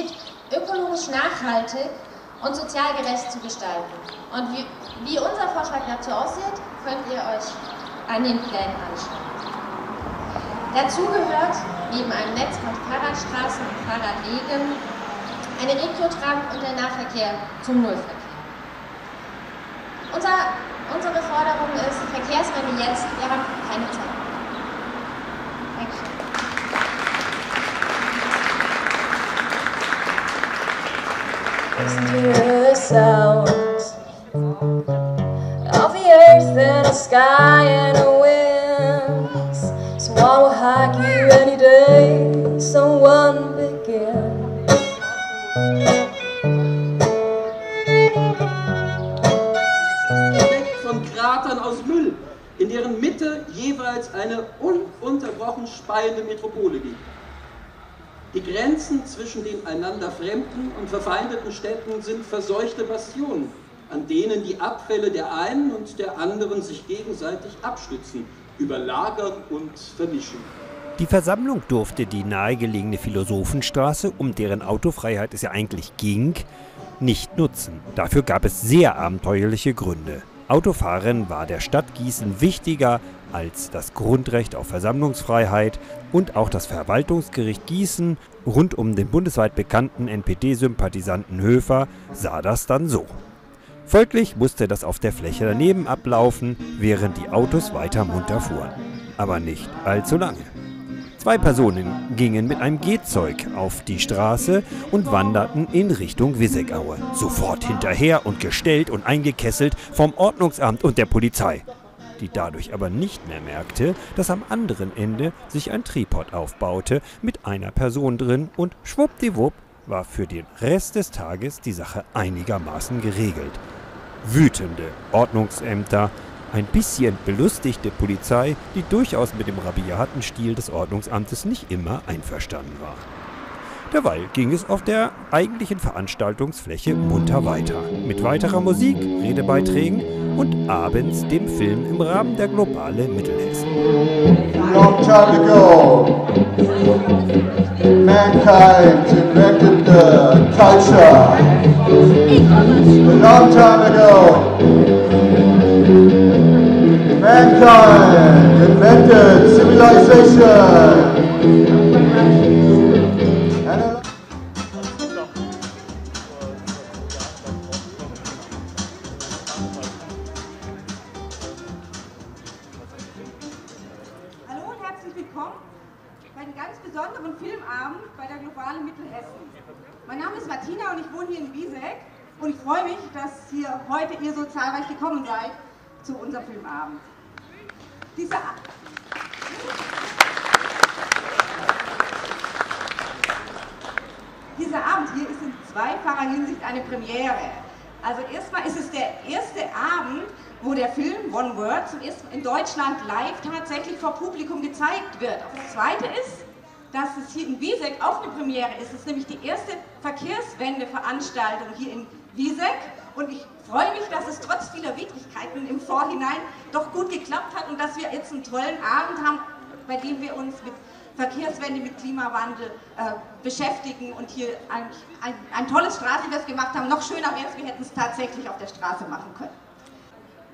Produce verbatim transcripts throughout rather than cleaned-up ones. steht, ökologisch nachhaltig und sozial gerecht zu gestalten. Und wie, wie unser Vorschlag dazu aussieht, könnt ihr euch an den Plänen anschauen. Dazu gehört, neben einem Netz von Fahrradstraßen und Fahrradwegen, eine Regiotram und der Nahverkehr zum Nullverkehr. Unser, unsere Forderung ist, Verkehrswende jetzt, wir haben keine Zeit. Dankeschön. Mysterious sounds of the earth and the sky and the winds. So I will hug you any day. Someone begin. Von Kratern aus Müll, in deren Mitte jeweils eine ununterbrochen speiende Metropole liegt. Die Grenzen zwischen den einander fremden und verfeindeten Städten sind verseuchte Bastionen, an denen die Abfälle der einen und der anderen sich gegenseitig abstützen, überlagern und vermischen. Die Versammlung durfte die nahegelegene Philosophenstraße, um deren Autofreiheit es ja eigentlich ging, nicht nutzen. Dafür gab es sehr abenteuerliche Gründe. Autofahren war der Stadt Gießen wichtiger als das Grundrecht auf Versammlungsfreiheit und auch das Verwaltungsgericht Gießen rund um den bundesweit bekannten N P D-Sympathisanten Höfer sah das dann so. Folglich musste das auf der Fläche daneben ablaufen, während die Autos weiter munter fuhren. Aber nicht allzu lange. Zwei Personen gingen mit einem Gehzeug auf die Straße und wanderten in Richtung Wieseckau. Sofort hinterher und gestellt und eingekesselt vom Ordnungsamt und der Polizei, die dadurch aber nicht mehr merkte, dass am anderen Ende sich ein Tripod aufbaute mit einer Person drin und schwuppdiwupp war für den Rest des Tages die Sache einigermaßen geregelt. Wütende Ordnungsämter, ein bisschen belustigte Polizei, die durchaus mit dem rabiaten Stil des Ordnungsamtes nicht immer einverstanden war. Derweil ging es auf der eigentlichen Veranstaltungsfläche munter weiter. Mit weiterer Musik, Redebeiträgen und abends dem Film im Rahmen der globale Mittelhessen. Long time ago, mankind invented the culture. Long time ago, mankind invented civilization. Hallo und herzlich willkommen bei einem ganz besonderen Filmabend bei der globalen Mittelhessen. Mein Name ist Martina und ich wohne hier in Wieseck und ich freue mich, dass hier heute ihr so zahlreich gekommen seid zu unserem Filmabend. Dieser, Dieser Abend hier ist in zweifacher Hinsicht eine Premiere. Also erstmal ist es der erste Abend, wo der Film One Word zum ersten Mal in Deutschland live tatsächlich vor Publikum gezeigt wird. Das Zweite ist, dass es hier in Wieseck auch eine Premiere ist. Es ist nämlich die erste Verkehrswende-Veranstaltung hier in Wieseck. Und ich freue mich, dass es trotz vieler Widrigkeiten im Vorhinein doch gut geklappt hat und dass wir jetzt einen tollen Abend haben, bei dem wir uns mit Verkehrswende, mit Klimawandel äh, beschäftigen und hier ein, ein, ein tolles Straßenfest gemacht haben. Noch schöner wäre es, wir hätten es tatsächlich auf der Straße machen können.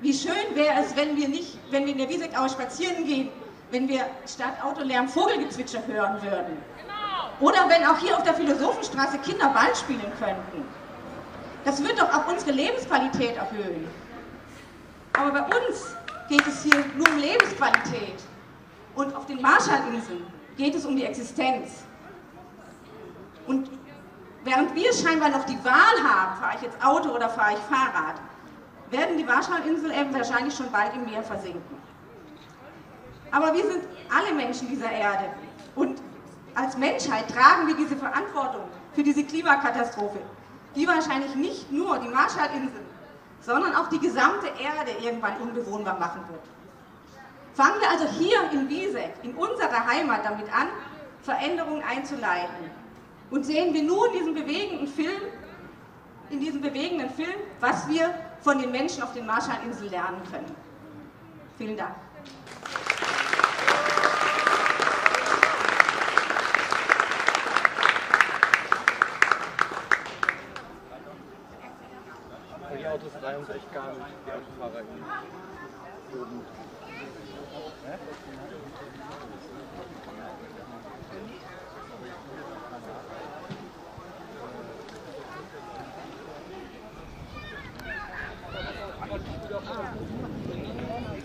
Wie schön wäre es, wenn wir nicht, wenn wir in der Wieseckau spazieren gehen, wenn wir statt Autolärm Vogelgezwitscher hören würden. Genau. Oder wenn auch hier auf der Philosophenstraße Kinder Ball spielen könnten. Das wird doch auch unsere Lebensqualität erhöhen. Aber bei uns geht es hier nur um Lebensqualität. Und auf den Marshallinseln geht es um die Existenz. Und während wir scheinbar noch die Wahl haben, fahre ich jetzt Auto oder fahre ich Fahrrad, werden die Marshallinseln eben wahrscheinlich schon bald im Meer versinken. Aber wir sind alle Menschen dieser Erde. Und als Menschheit tragen wir diese Verantwortung für diese Klimakatastrophe, die wahrscheinlich nicht nur die Marshallinseln, sondern auch die gesamte Erde irgendwann unbewohnbar machen wird. Fangen wir also hier in Wieseck, in unserer Heimat, damit an, Veränderungen einzuleiten. Und sehen wir nun in diesem bewegenden Film, in diesem bewegenden Film, was wir von den Menschen auf den Marshallinseln lernen können. Vielen Dank. vielleicht gar nicht der Fahrer hin. Und, ne?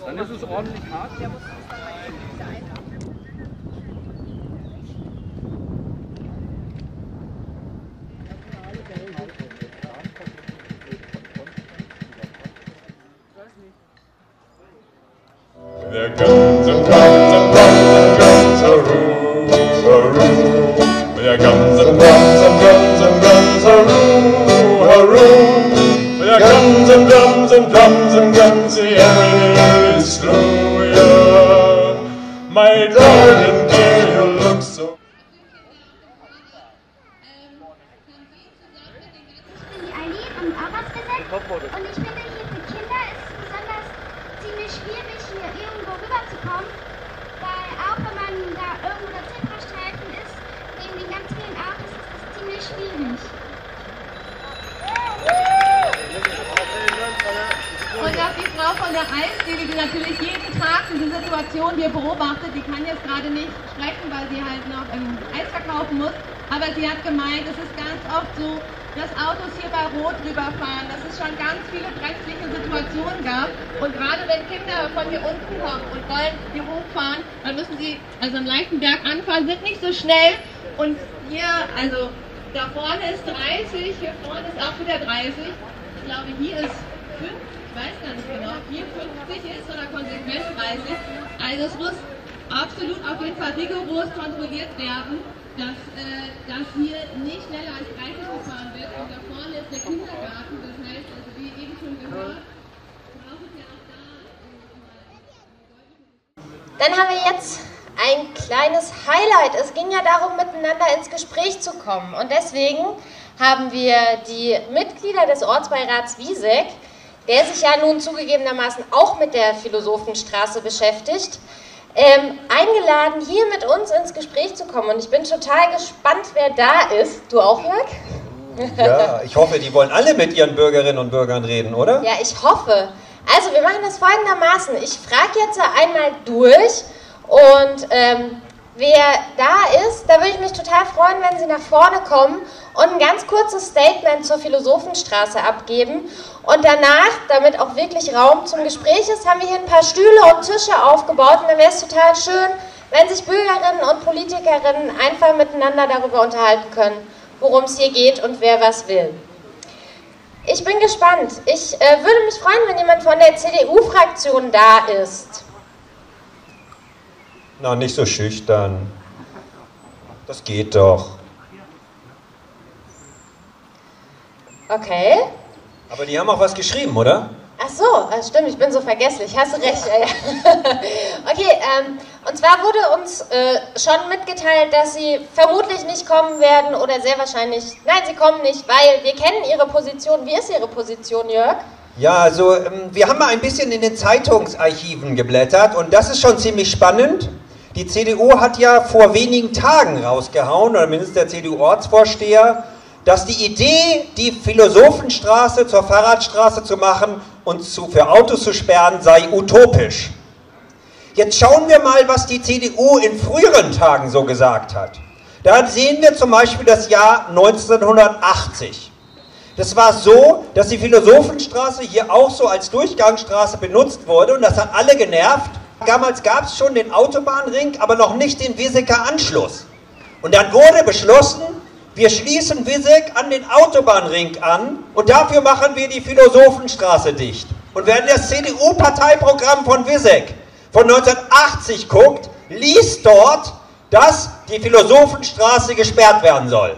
Dann ist es ordentlich hart. Dann haben wir jetzt ein kleines Highlight. Es ging ja darum, miteinander ins Gespräch zu kommen. Und deswegen haben wir die Mitglieder des Ortsbeirats Wieseck, der sich ja nun zugegebenermaßen auch mit der Philosophenstraße beschäftigt, ähm, eingeladen, hier mit uns ins Gespräch zu kommen. Und ich bin total gespannt, wer da ist. Du auch, Jörg? Ja, ich hoffe, die wollen alle mit ihren Bürgerinnen und Bürgern reden, oder? Ja, ich hoffe. Also wir machen das folgendermaßen, ich frage jetzt einmal durch und ähm, wer da ist, da würde ich mich total freuen, wenn Sie nach vorne kommen und ein ganz kurzes Statement zur Philosophenstraße abgeben und danach, damit auch wirklich Raum zum Gespräch ist, haben wir hier ein paar Stühle und Tische aufgebaut und dann wäre es total schön, wenn sich Bürgerinnen und Politikerinnen einfach miteinander darüber unterhalten können, worum es hier geht und wer was will. Ich bin gespannt. Ich äh, würde mich freuen, wenn jemand von der C D U-Fraktion da ist. Na, nicht so schüchtern. Das geht doch. Okay. Aber die haben auch was geschrieben, oder? Ach so, äh, stimmt, ich bin so vergesslich. Hast du recht. Äh, okay, ähm, und zwar wurde uns äh, schon mitgeteilt, dass Sie vermutlich nicht kommen werden oder sehr wahrscheinlich, nein, Sie kommen nicht, weil wir kennen Ihre Position. Wie ist Ihre Position, Jörg? Ja, also ähm, wir haben mal ein bisschen in den Zeitungsarchiven geblättert und das ist schon ziemlich spannend. Die C D U hat ja vor wenigen Tagen rausgehauen, oder mindestens der C D U-Ortsvorsteher, dass die Idee, die Philosophenstraße zur Fahrradstraße zu machen und zu, für Autos zu sperren, sei utopisch. Jetzt schauen wir mal, was die C D U in früheren Tagen so gesagt hat. Da sehen wir zum Beispiel das Jahr neunzehnhundertachtzig. Das war so, dass die Philosophenstraße hier auch so als Durchgangsstraße benutzt wurde und das hat alle genervt. Damals gab es schon den Autobahnring, aber noch nicht den Wiesecker Anschluss. Und dann wurde beschlossen, wir schließen Wieseck an den Autobahnring an und dafür machen wir die Philosophenstraße dicht. Und wer in das C D U-Parteiprogramm von Wieseck von neunzehnhundertachtzig guckt, liest dort, dass die Philosophenstraße gesperrt werden soll.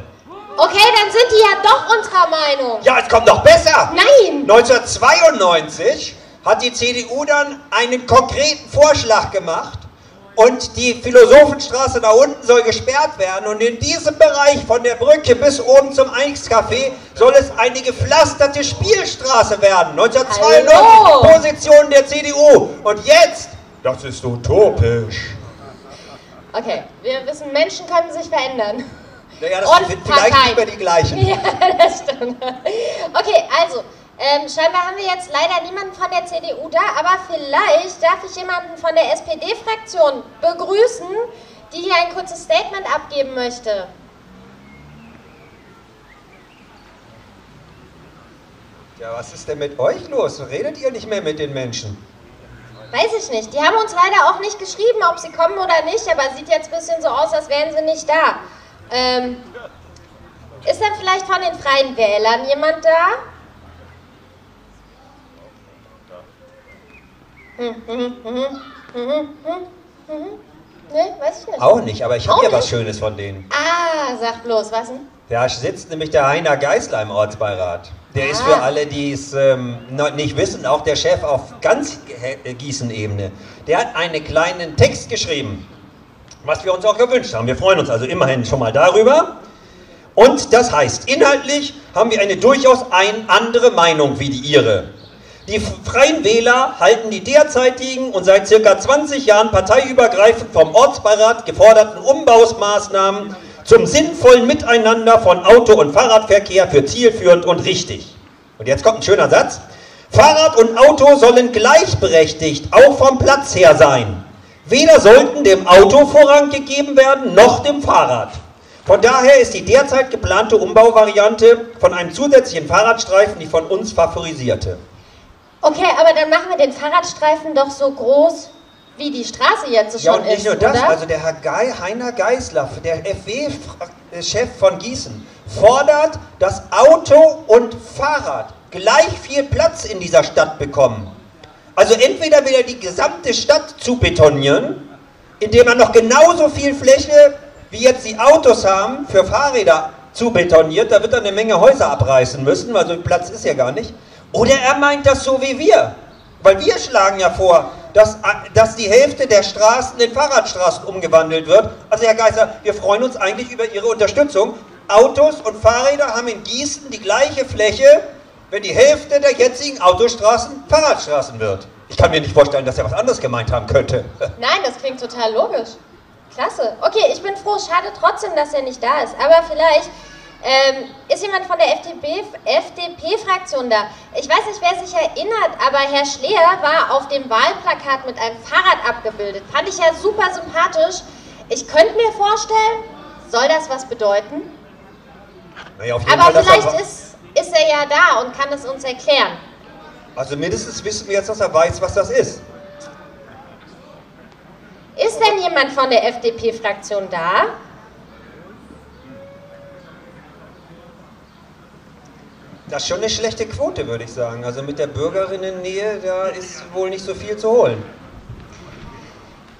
Okay, dann sind die ja doch unserer Meinung. Ja, es kommt noch besser. Nein. neunzehnhundertzweiundneunzig hat die C D U dann einen konkreten Vorschlag gemacht, und die Philosophenstraße da unten soll gesperrt werden und in diesem Bereich von der Brücke bis oben zum Einkaufscafé soll es eine gepflasterte Spielstraße werden. neunzehnhundertzweiundneunzig die Position der C D U. Und jetzt, das ist utopisch. Okay, wir wissen, Menschen können sich verändern. Naja, das sind vielleicht nicht mehr die gleichen. Ja, das stimmt. Okay, also, Ähm, scheinbar haben wir jetzt leider niemanden von der C D U da, aber vielleicht darf ich jemanden von der S P D-Fraktion begrüßen, die hier ein kurzes Statement abgeben möchte. Ja, was ist denn mit euch los? Redet ihr nicht mehr mit den Menschen? Weiß ich nicht. Die haben uns leider auch nicht geschrieben, ob sie kommen oder nicht, aber sieht jetzt ein bisschen so aus, als wären sie nicht da. Ähm, ist denn vielleicht von den Freien Wählern jemand da? Hm, hm, hm, hm, hm, hm, hm. Nee, weiß ich nicht. Auch nicht, aber ich habe ja was Schönes von denen. Ah, sag bloß, was denn? Da sitzt nämlich der Heiner Geißler im Ortsbeirat. Der ah. ist für alle, die es ähm, nicht wissen, auch der Chef auf ganz Gießen-Ebene. Der hat einen kleinen Text geschrieben, was wir uns auch gewünscht haben. Wir freuen uns also immerhin schon mal darüber. Und das heißt, inhaltlich haben wir eine durchaus ein andere Meinung wie die ihre. Die Freien Wähler halten die derzeitigen und seit circa zwanzig Jahren parteiübergreifend vom Ortsbeirat geforderten Umbausmaßnahmen zum sinnvollen Miteinander von Auto- und Fahrradverkehr für zielführend und richtig. Und jetzt kommt ein schöner Satz. Fahrrad und Auto sollen gleichberechtigt, auch vom Platz her sein. Weder sollten dem Auto Vorrang gegeben werden, noch dem Fahrrad. Von daher ist die derzeit geplante Umbauvariante von einem zusätzlichen Fahrradstreifen die von uns favorisierte. Okay, aber dann machen wir den Fahrradstreifen doch so groß, wie die Straße jetzt schon ist, oder? Ja, und nicht nur das, also der Herr Gei, Heiner Geißler, der F W-Chef von Gießen, fordert, dass Auto und Fahrrad gleich viel Platz in dieser Stadt bekommen. Also entweder will er die gesamte Stadt zubetonieren, indem er noch genauso viel Fläche, wie jetzt die Autos haben, für Fahrräder zubetoniert, da wird er eine Menge Häuser abreißen müssen, weil so Platz ist ja gar nicht. Oder er meint das so wie wir, weil wir schlagen ja vor, dass, dass die Hälfte der Straßen in Fahrradstraßen umgewandelt wird. Also Herr Geißler, wir freuen uns eigentlich über Ihre Unterstützung. Autos und Fahrräder haben in Gießen die gleiche Fläche, wenn die Hälfte der jetzigen Autostraßen Fahrradstraßen wird. Ich kann mir nicht vorstellen, dass er was anderes gemeint haben könnte. Nein, das klingt total logisch. Klasse. Okay, ich bin froh, schade trotzdem, dass er nicht da ist, aber vielleicht... Ähm, ist jemand von der F D P-Fraktion da? Ich weiß nicht, wer sich erinnert, aber Herr Schleher war auf dem Wahlplakat mit einem Fahrrad abgebildet. Fand ich ja super sympathisch. Ich könnte mir vorstellen, soll das was bedeuten? Naja, auf jeden aber Fall, vielleicht er ist, ist er ja da und kann es uns erklären. Also mindestens wissen wir jetzt, dass er weiß, was das ist. Ist denn jemand von der F D P-Fraktion da? Das ist schon eine schlechte Quote, würde ich sagen. Also mit der Bürgerinnen-Nähe, da ist wohl nicht so viel zu holen.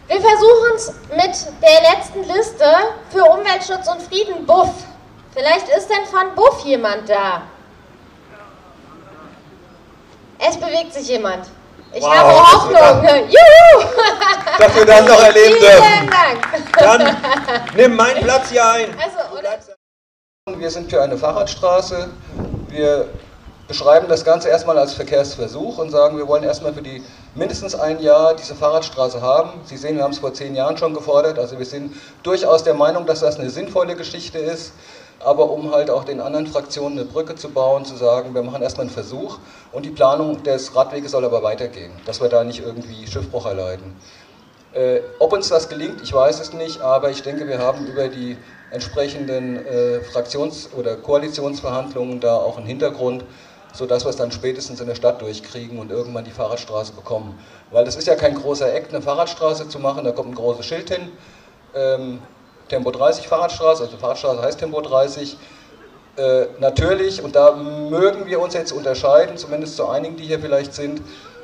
Wir versuchen es mit der letzten Liste für Umweltschutz und Frieden, B U F F. Vielleicht ist denn von B U F F jemand da. Es bewegt sich jemand. Ich wow, habe Hoffnung. Dann, Juhu! Dass wir das noch erleben dürfen. Vielen Dank. Dann nimm meinen Platz hier ein. Also, oder? Wir sind für eine Fahrradstraße. Wir beschreiben das Ganze erstmal als Verkehrsversuch und sagen, wir wollen erstmal für die mindestens ein Jahr diese Fahrradstraße haben. Sie sehen, wir haben es vor zehn Jahren schon gefordert, also wir sind durchaus der Meinung, dass das eine sinnvolle Geschichte ist, aber um halt auch den anderen Fraktionen eine Brücke zu bauen, zu sagen, wir machen erstmal einen Versuch und die Planung des Radweges soll aber weitergehen, dass wir da nicht irgendwie Schiffbruch erleiden. Äh, ob uns das gelingt, ich weiß es nicht, aber ich denke, wir haben über die entsprechenden äh, Fraktions- oder Koalitionsverhandlungen da auch einen Hintergrund, sodass wir es dann spätestens in der Stadt durchkriegen und irgendwann die Fahrradstraße bekommen. Weil das ist ja kein großer Eck, eine Fahrradstraße zu machen, da kommt ein großes Schild hin, ähm, Tempo dreißig Fahrradstraße, also Fahrradstraße heißt Tempo dreißig, äh, natürlich, und da mögen wir uns jetzt unterscheiden, zumindest zu einigen, die hier vielleicht sind,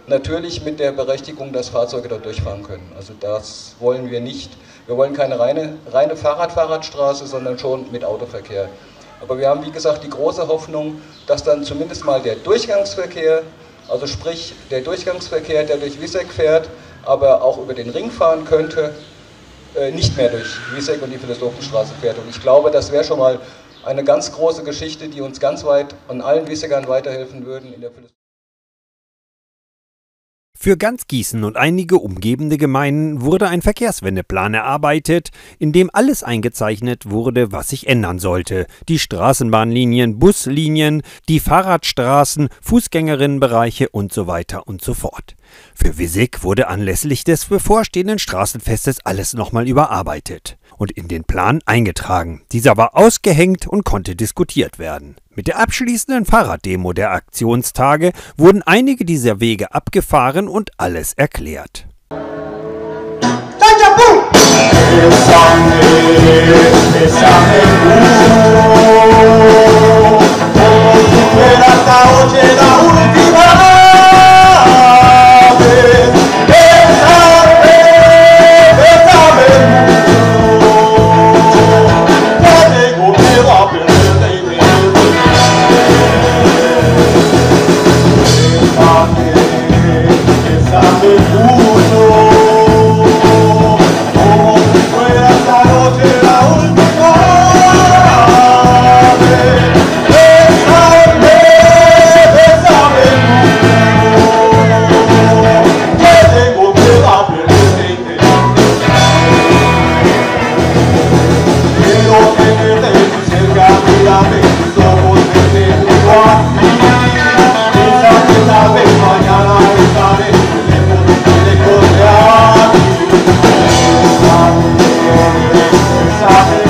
natürlich mit der Berechtigung, dass Fahrzeuge dort durchfahren können. Also das wollen wir nicht. Wir wollen keine reine, reine Fahrrad-Fahrradstraße, sondern schon mit Autoverkehr. Aber wir haben, wie gesagt, die große Hoffnung, dass dann zumindest mal der Durchgangsverkehr, also sprich der Durchgangsverkehr, der durch Wieseck fährt, aber auch über den Ring fahren könnte, nicht mehr durch Wieseck und die Philosophenstraße fährt. Und ich glaube, das wäre schon mal eine ganz große Geschichte, die uns ganz weit und allen Wieseckern weiterhelfen würden in der Philosophie. Für ganz Gießen und einige umgebende Gemeinden wurde ein Verkehrswendeplan erarbeitet, in dem alles eingezeichnet wurde, was sich ändern sollte. Die Straßenbahnlinien, Buslinien, die Fahrradstraßen, Fußgängerinnenbereiche und so weiter und so fort. Für Wieseck wurde anlässlich des bevorstehenden Straßenfestes alles nochmal überarbeitet und in den Plan eingetragen. Dieser war ausgehängt und konnte diskutiert werden. Mit der abschließenden Fahrraddemo der Aktionstage wurden einige dieser Wege abgefahren und alles erklärt. Stop it.